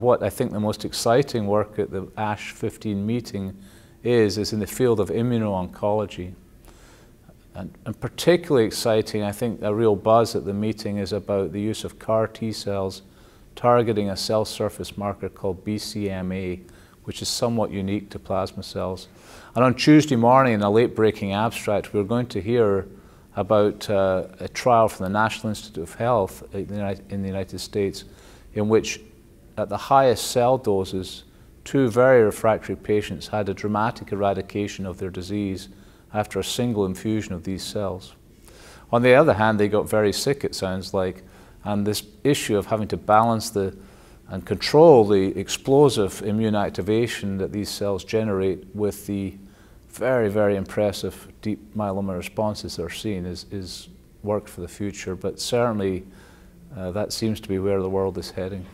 What I think the most exciting work at the ASH-15 meeting is in the field of immuno-oncology. And particularly exciting, I think a real buzz at the meeting is about the use of CAR T-cells targeting a cell surface marker called BCMA, which is somewhat unique to plasma cells. And on Tuesday morning in a late-breaking abstract, we're going to hear about a trial from the National Institute of Health in the United States in which at the highest cell doses, 2 very refractory patients had a dramatic eradication of their disease after a single infusion of these cells. On the other hand, they got very sick, it sounds like, and this issue of having to balance and control the explosive immune activation that these cells generate with the very, very impressive deep myeloma responses that are seen is work for the future, but certainly that seems to be where the world is heading.